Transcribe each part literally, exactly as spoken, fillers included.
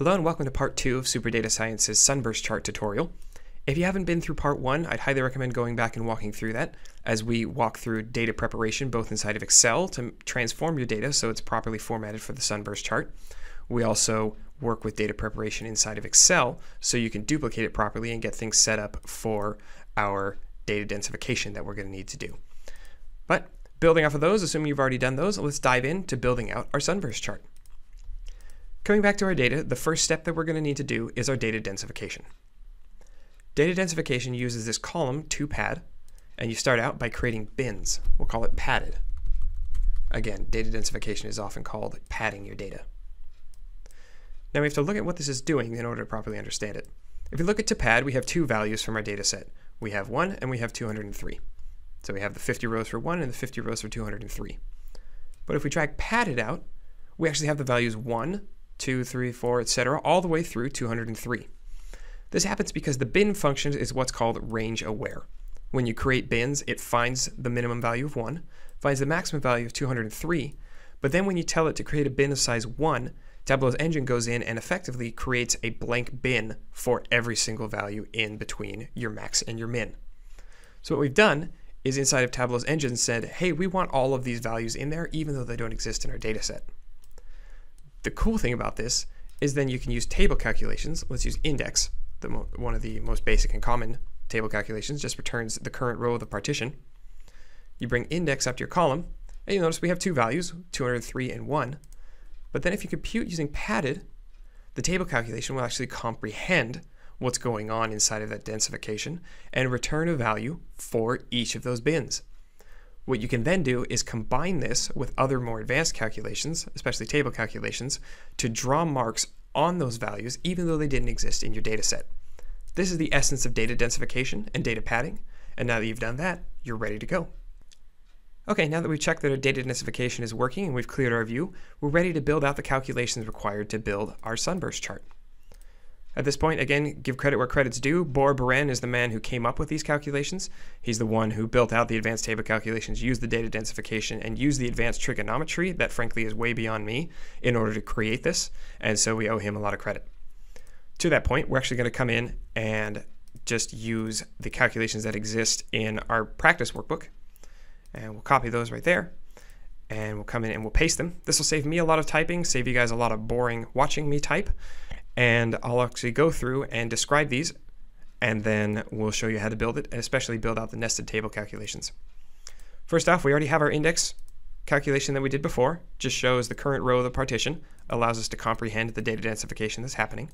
Hello and welcome to part two of Super Data Science's Sunburst Chart tutorial. If you haven't been through part one, I'd highly recommend going back and walking through that as we walk through data preparation both inside of Excel to transform your data so it's properly formatted for the Sunburst Chart. We also work with data preparation inside of Excel so you can duplicate it properly and get things set up for our data densification that we're going to need to do. But building off of those, assuming you've already done those, let's dive into building out our Sunburst Chart. Coming back to our data, the first step that we're going to need to do is our data densification. Data densification uses this column to pad, and you start out by creating bins. We'll call it padded. Again, data densification is often called padding your data. Now we have to look at what this is doing in order to properly understand it. If you look at to pad, we have two values from our data set. We have one and we have two hundred three. So we have the fifty rows for one and the fifty rows for two hundred three. But if we drag padded out, we actually have the values one, two, three, four, et cetera, all the way through two hundred three. This happens because the bin function is what's called range aware. When you create bins, it finds the minimum value of one, finds the maximum value of two hundred three, but then when you tell it to create a bin of size one, Tableau's engine goes in and effectively creates a blank bin for every single value in between your max and your min. So what we've done is inside of Tableau's engine said, hey, we want all of these values in there even though they don't exist in our data set. The cool thing about this is then you can use table calculations. Let's use index, the one of the most basic and common table calculations, just returns the current row of the partition. You bring index up to your column, and you'll notice we have two values, two hundred three and one. But then if you compute using padded, the table calculation will actually comprehend what's going on inside of that densification and return a value for each of those bins. What you can then do is combine this with other more advanced calculations, especially table calculations, to draw marks on those values even though they didn't exist in your data set. This is the essence of data densification and data padding, and now that you've done that, you're ready to go. Okay, now that we've checked that our data densification is working and we've cleared our view, we're ready to build out the calculations required to build our Sunburst Chart. At this point, again, give credit where credit's due. Bora Beran is the man who came up with these calculations. He's the one who built out the advanced table calculations, used the data densification, and used the advanced trigonometry that, frankly, is way beyond me in order to create this, and so we owe him a lot of credit. To that point, we're actually going to come in and just use the calculations that exist in our practice workbook, and we'll copy those right there. And we'll come in and we'll paste them. This will save me a lot of typing, save you guys a lot of boring watching me type. And I'll actually go through and describe these, and then we'll show you how to build it, and especially build out the nested table calculations. First off, we already have our index calculation that we did before. Just shows the current row of the partition, allows us to comprehend the data densification that's happening.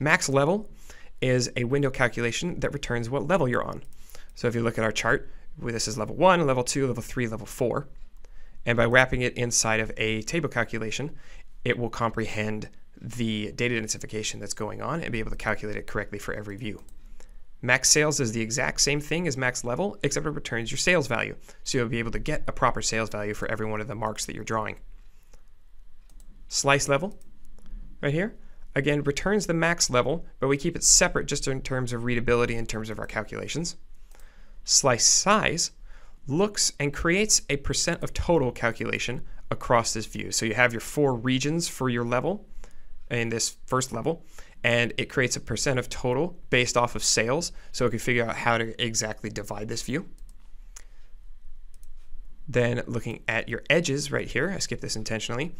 Max level is a window calculation that returns what level you're on. So if you look at our chart, this is level one, level two, level three, level four. And by wrapping it inside of a table calculation, it will comprehend the data densification that's going on and be able to calculate it correctly for every view. Max sales is the exact same thing as max level, except it returns your sales value. So you'll be able to get a proper sales value for every one of the marks that you're drawing. Slice level, right here, again, returns the max level, but we keep it separate just in terms of readability in terms of our calculations. Slice size looks and creates a percent of total calculation across this view. So you have your four regions for your level in this first level, and it creates a percent of total based off of sales, so it can figure out how to exactly divide this view. Then looking at your edges right here, I skipped this intentionally,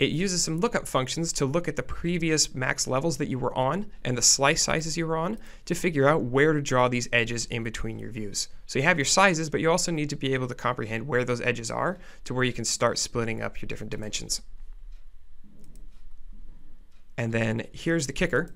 it uses some lookup functions to look at the previous max levels that you were on and the slice sizes you were on to figure out where to draw these edges in between your views. So you have your sizes, but you also need to be able to comprehend where those edges are to where you can start splitting up your different dimensions. And then here's the kicker.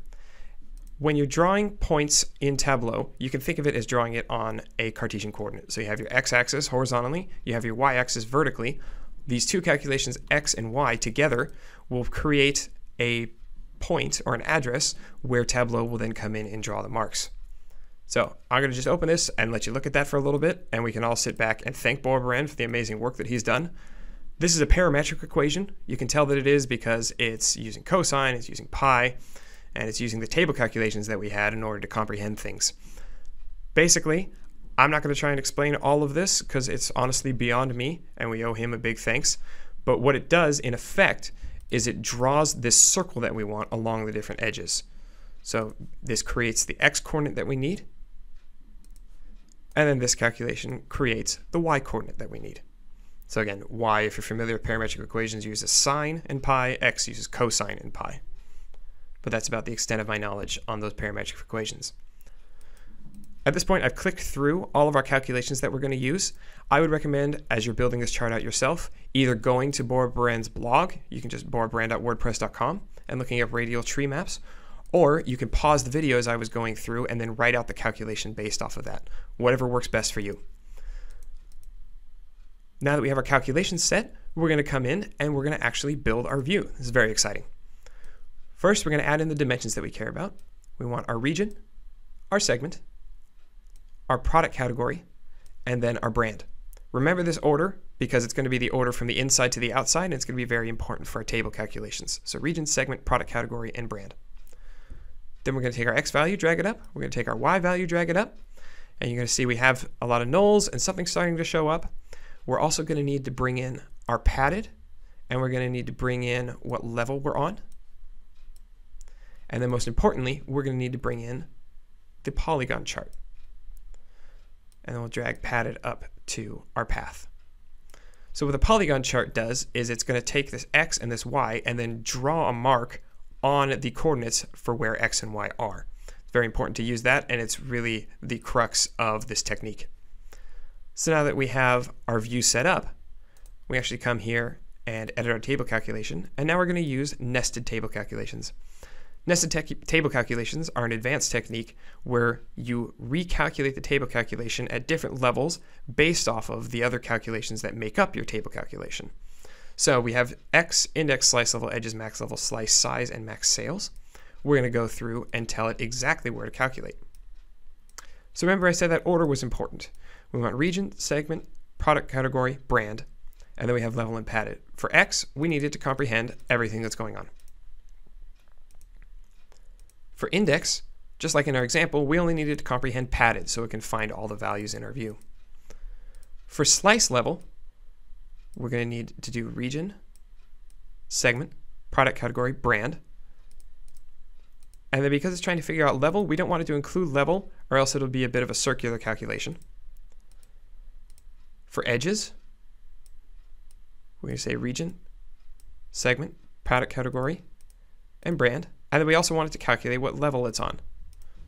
When you're drawing points in Tableau, you can think of it as drawing it on a Cartesian coordinate. So you have your x-axis horizontally, you have your y-axis vertically. These two calculations, x and y, together will create a point or an address where Tableau will then come in and draw the marks. So I'm going to just open this and let you look at that for a little bit, and we can all sit back and thank Bora Beran for the amazing work that he's done. This is a parametric equation. You can tell that it is because it's using cosine, it's using pi, and it's using the table calculations that we had in order to comprehend things. Basically, I'm not going to try and explain all of this because it's honestly beyond me, and we owe him a big thanks. But what it does, in effect, is it draws this circle that we want along the different edges. So this creates the x-coordinate that we need, and then this calculation creates the y-coordinate that we need. So again, y, if you're familiar with parametric equations, uses sine and pi, x uses cosine and pi. But that's about the extent of my knowledge on those parametric equations. At this point, I've clicked through all of our calculations that we're going to use. I would recommend, as you're building this chart out yourself, either going to Bora Beran's blog, you can just bora beran dot wordpress dot com, and looking up radial tree maps, or you can pause the video as I was going through and then write out the calculation based off of that, whatever works best for you. Now that we have our calculations set, we're going to come in and we're going to actually build our view. This is very exciting. First, we're going to add in the dimensions that we care about. We want our region, our segment, our product category, and then our brand. Remember this order because it's going to be the order from the inside to the outside, and it's going to be very important for our table calculations. So region, segment, product category, and brand. Then we're going to take our x value, drag it up. We're going to take our y value, drag it up. And you're going to see we have a lot of nulls and something starting to show up. We're also going to need to bring in our padded, and we're going to need to bring in what level we're on. And then most importantly, we're going to need to bring in the polygon chart. And then we'll drag padded up to our path. So what the polygon chart does is it's going to take this x and this y and then draw a mark on the coordinates for where x and y are. It's very important to use that, and it's really the crux of this technique. So now that we have our view set up, we actually come here and edit our table calculation, and now we're going to use nested table calculations. Nested table calculations are an advanced technique where you recalculate the table calculation at different levels based off of the other calculations that make up your table calculation. So we have X, index, slice level, edges, max level, slice size, and max sales. We're going to go through and tell it exactly where to calculate. So remember I said that order was important. We want region, segment, product category, brand, and then we have level and padded. For X, we needed to comprehend everything that's going on. For index, just like in our example, we only needed to comprehend padded so it can find all the values in our view. For slice level, we're going to need to do region, segment, product category, brand. And then because it's trying to figure out level, we don't want it to include level, or else it'll be a bit of a circular calculation. For edges, we're going to say region, segment, product category, and brand. And then we also want it to calculate what level it's on,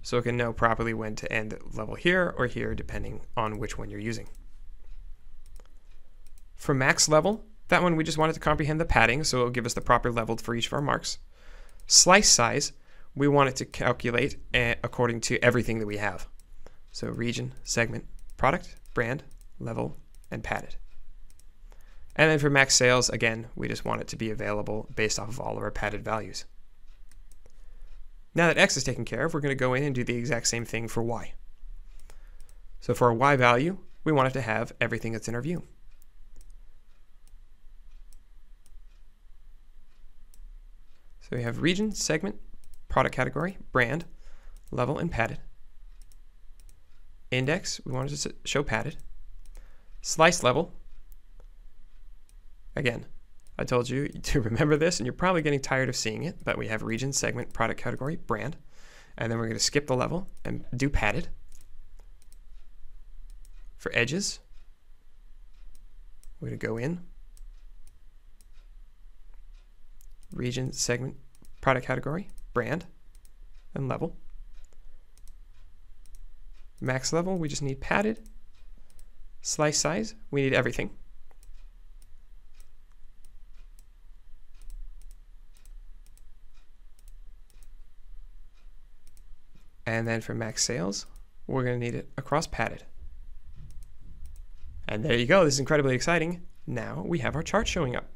so it can know properly when to end level here or here, depending on which one you're using. For max level, that one we just wanted to comprehend the padding, so it'll give us the proper level for each of our marks. Slice size, we want it to calculate according to everything that we have. So region, segment, product, brand, level, and padded. And then for max sales, again, we just want it to be available based off of all of our padded values. Now that X is taken care of, we're going to go in and do the exact same thing for Y. So for our Y value, we want it to have everything that's in our view. So we have region, segment, product category, brand, level, and padded. Index, we wanted to show padded. Slice level. Again, I told you to remember this, and you're probably getting tired of seeing it, but we have region, segment, product category, brand. And then we're going to skip the level and do padded. For edges, we're going to go in. Region, segment, product category, brand, and level. Max level, we just need padded. Slice size, we need everything. And then for max sales, we're going to need it across padded. And there you go. This is incredibly exciting. Now we have our chart showing up.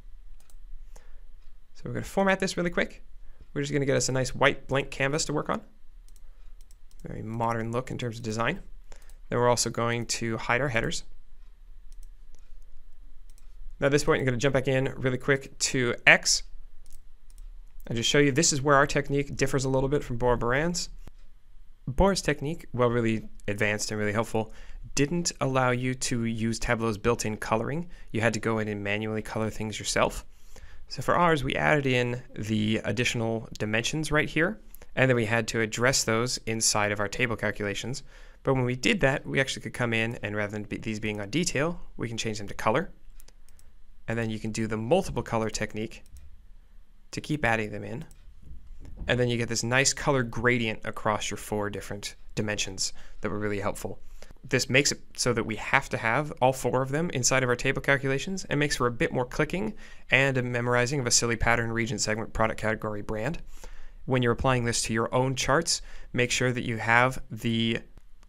So we're going to format this really quick. We're just going to get us a nice white blank canvas to work on. Very modern look in terms of design. Then we're also going to hide our headers. Now at this point, I'm going to jump back in really quick to X and just show you this is where our technique differs a little bit from Bora Beran's. Bora's technique, while really advanced and really helpful, didn't allow you to use Tableau's built-in coloring. You had to go in and manually color things yourself. So for ours, we added in the additional dimensions right here, and then we had to address those inside of our table calculations. But when we did that, we actually could come in, and rather than be these being on detail, we can change them to color. And then you can do the multiple color technique to keep adding them in. And then you get this nice color gradient across your four different dimensions that were really helpful. This makes it so that we have to have all four of them inside of our table calculations, and makes for a bit more clicking and a memorizing of a silly pattern, region, segment, product category, brand. When you're applying this to your own charts, make sure that you have the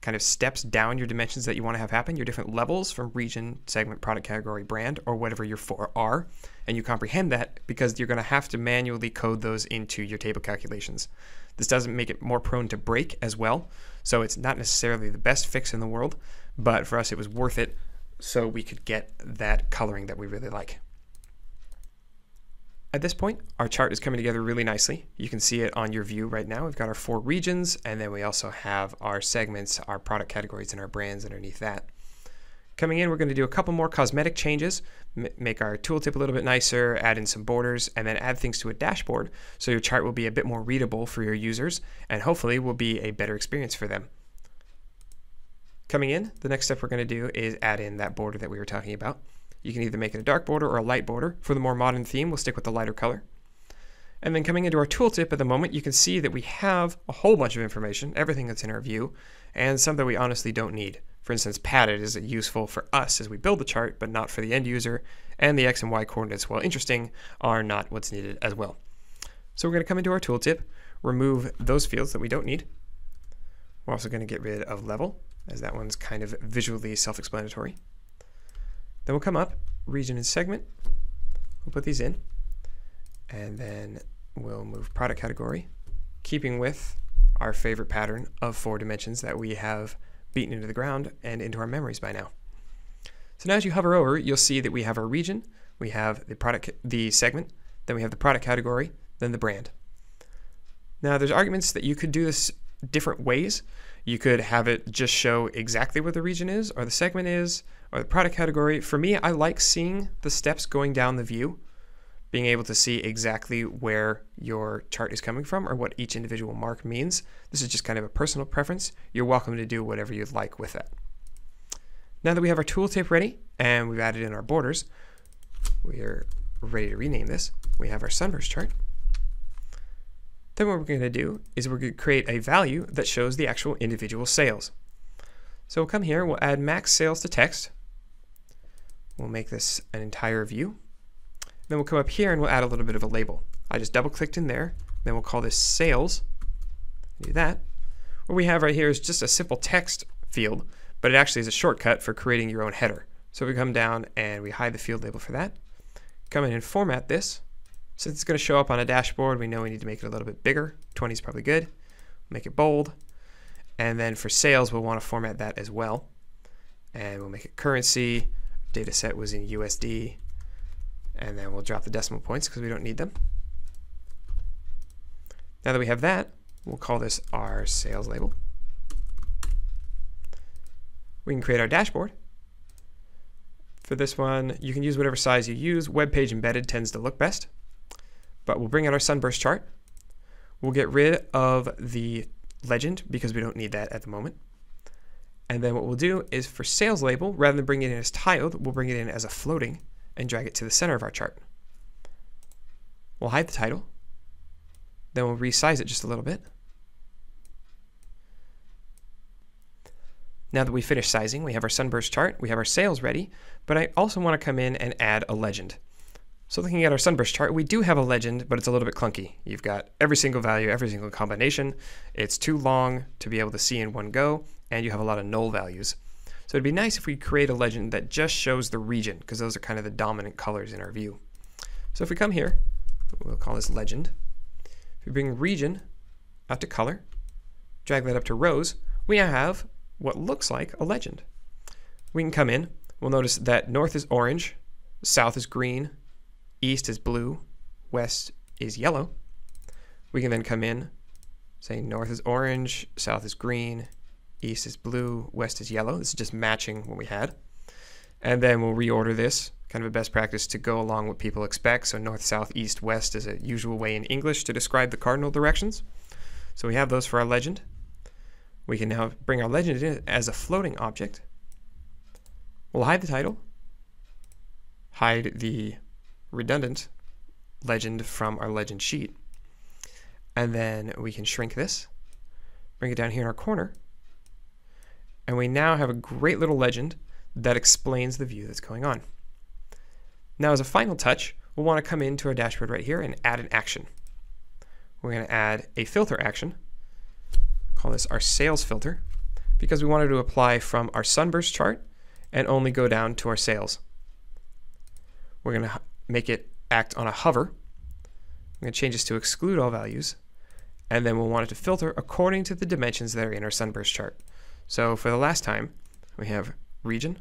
kind of steps down your dimensions that you want to have happen, your different levels from region, segment, product category, brand, or whatever your four are, and you comprehend that, because you're going to have to manually code those into your table calculations. This doesn't make it more prone to break as well, so it's not necessarily the best fix in the world, but for us it was worth it so we could get that coloring that we really like. At this point, our chart is coming together really nicely. You can see it on your view right now. We've got our four regions, and then we also have our segments, our product categories, and our brands underneath that. Coming in, we're going to do a couple more cosmetic changes, M make our tooltip a little bit nicer, add in some borders, and then add things to a dashboard so your chart will be a bit more readable for your users, and hopefully will be a better experience for them. Coming in, the next step we're going to do is add in that border that we were talking about. You can either make it a dark border or a light border. For the more modern theme, we'll stick with the lighter color. And then coming into our tooltip at the moment, you can see that we have a whole bunch of information, everything that's in our view, and some that we honestly don't need. For instance, padded is useful for us as we build the chart, but not for the end user, and the X and Y coordinates, while interesting, are not what's needed as well. So we're going to come into our tooltip, remove those fields that we don't need. We're also going to get rid of level, as that one's kind of visually self-explanatory. Then we'll come up, region and segment, we'll put these in, and then we'll move product category, keeping with our favorite pattern of four dimensions that we have beaten into the ground and into our memories by now. So now as you hover over, you'll see that we have our region, we have the product, the segment, then we have the product category, then the brand. Now there's arguments that you could do this different ways. You could have it just show exactly what the region is, or the segment is, or the product category. For me, I like seeing the steps going down the view, being able to see exactly where your chart is coming from or what each individual mark means. This is just kind of a personal preference. You're welcome to do whatever you'd like with that. Now that we have our tooltip ready and we've added in our borders, we are ready to rename this. We have our Sunburst chart. Then what we're going to do is we're going to create a value that shows the actual individual sales. So we'll come here, we'll add max sales to text. We'll make this an entire view. Then we'll come up here and we'll add a little bit of a label. I just double clicked in there. Then we'll call this sales. Do that. What we have right here is just a simple text field, but it actually is a shortcut for creating your own header. So we come down and we hide the field label for that. Come in and format this. Since it's going to show up on a dashboard, we know we need to make it a little bit bigger. twenty is probably good. Make it bold. And then for sales, we'll want to format that as well. And we'll make it currency. Data set was in U S D. And then we'll drop the decimal points because we don't need them. Now that we have that, we'll call this our sales label. We can create our dashboard. For this one, you can use whatever size you use. Web page embedded tends to look best. But we'll bring out our Sunburst chart. We'll get rid of the legend because we don't need that at the moment. And then what we'll do is for sales label, rather than bring it in as tiled, we'll bring it in as a floating and drag it to the center of our chart. We'll hide the title. Then we'll resize it just a little bit. Now that we've finished sizing, we have our Sunburst chart, we have our sales ready, but I also want to come in and add a legend. So looking at our Sunburst chart, we do have a legend, but it's a little bit clunky. You've got every single value, every single combination. It's too long to be able to see in one go, and you have a lot of null values. So it'd be nice if we create a legend that just shows the region, because those are kind of the dominant colors in our view. So if we come here, we'll call this legend. If we bring region out to color, drag that up to rows, we now have what looks like a legend. We can come in, we'll notice that north is orange, south is green, east is blue, west is yellow. We can then come in, say north is orange, south is green, east is blue, west is yellow. This is just matching what we had. And then we'll reorder this kind of a best practice to go along what people expect. So north, south, east, west is a usual way in English to describe the cardinal directions. So we have those for our legend. We can now bring our legend in as a floating object. We'll hide the title, hide the redundant legend from our legend sheet, and then we can shrink this, bring it down here in our corner, and we now have a great little legend that explains the view that's going on. Now, as a final touch, we'll want to come into our dashboard right here and add an action. We're going to add a filter action. Call this our sales filter, because we wanted to apply from our Sunburst chart and only go down to our sales. We're going to make it act on a hover. I'm going to change this to exclude all values, and then we'll want it to filter according to the dimensions that are in our Sunburst chart. So for the last time, we have region,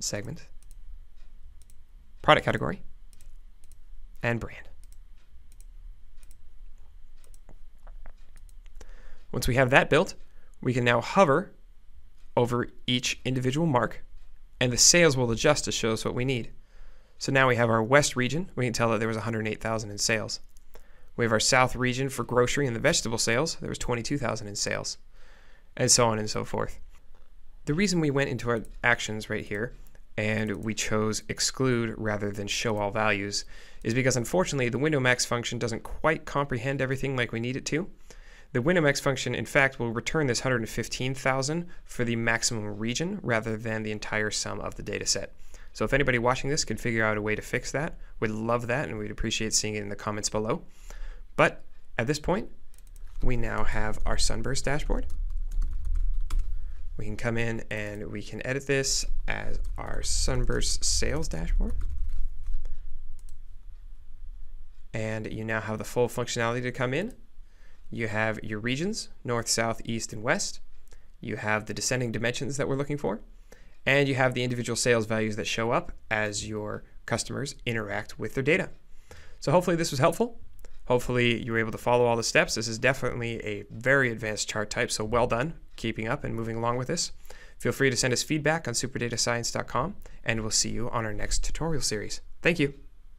segment, product category, and brand. Once we have that built, we can now hover over each individual mark, and the sales will adjust to show us what we need. So now we have our west region. We can tell that there was one hundred eight thousand in sales. We have our south region for grocery and the vegetable sales. There was twenty-two thousand in sales, and so on and so forth. The reason we went into our actions right here and we chose exclude rather than show all values is because, unfortunately, the windowmax function doesn't quite comprehend everything like we need it to. The windowmax function, in fact, will return this one hundred fifteen thousand for the maximum region rather than the entire sum of the data set. So if anybody watching this can figure out a way to fix that, we'd love that, and we'd appreciate seeing it in the comments below. But at this point, we now have our Sunburst dashboard. We can come in and we can edit this as our Sunburst sales dashboard. And you now have the full functionality to come in. You have your regions, north, south, east, and west. You have the descending dimensions that we're looking for. And you have the individual sales values that show up as your customers interact with their data. So hopefully this was helpful. Hopefully you were able to follow all the steps. This is definitely a very advanced chart type, so well done keeping up and moving along with this. Feel free to send us feedback on super data science dot com, and we'll see you on our next tutorial series. Thank you.